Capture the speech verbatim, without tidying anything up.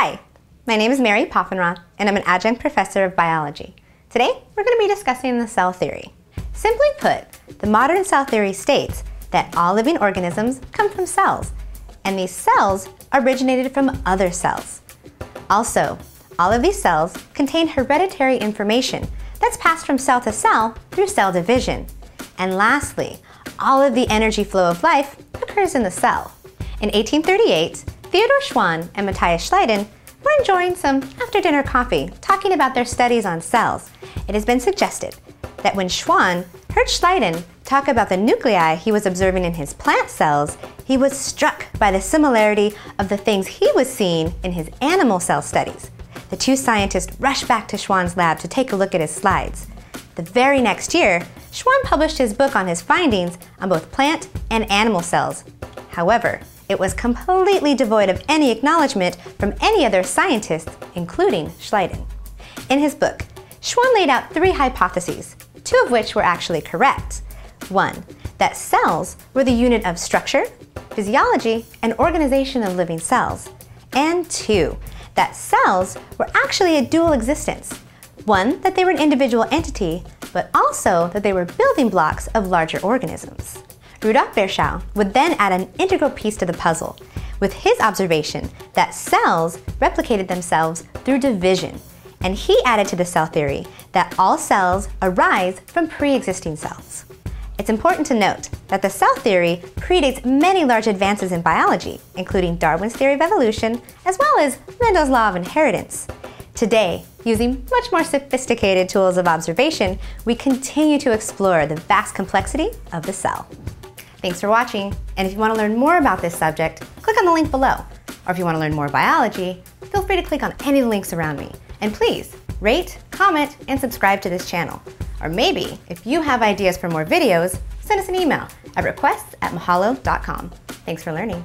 Hi, my name is Mary Poffenroth, and I'm an adjunct professor of biology. Today, we're going to be discussing the cell theory. Simply put, the modern cell theory states that all living organisms come from cells, and these cells originated from other cells. Also, all of these cells contain hereditary information that's passed from cell to cell through cell division. And lastly, all of the energy flow of life occurs in the cell. In eighteen thirty-eight, Theodor Schwann and Matthias Schleiden were enjoying some after-dinner coffee talking about their studies on cells. It has been suggested that when Schwann heard Schleiden talk about the nuclei he was observing in his plant cells, he was struck by the similarity of the things he was seeing in his animal cell studies. The two scientists rushed back to Schwann's lab to take a look at his slides. The very next year, Schwann published his book on his findings on both plant and animal cells. However, it was completely devoid of any acknowledgement from any other scientists, including Schleiden. In his book, Schwann laid out three hypotheses, two of which were actually correct. One, that cells were the unit of structure, physiology, and organization of living cells. And two, that cells were actually a dual existence. One, that they were an individual entity, but also that they were building blocks of larger organisms. Rudolf Virchow would then add an integral piece to the puzzle with his observation that cells replicated themselves through division, and he added to the cell theory that all cells arise from pre-existing cells. It's important to note that the cell theory predates many large advances in biology, including Darwin's theory of evolution, as well as Mendel's law of inheritance. Today, using much more sophisticated tools of observation, we continue to explore the vast complexity of the cell. Thanks for watching, and if you want to learn more about this subject, click on the link below. Or if you want to learn more biology, feel free to click on any of the links around me. And please, rate, comment, and subscribe to this channel. Or maybe, if you have ideas for more videos, send us an email at requests at mahalo dot com. Thanks for learning.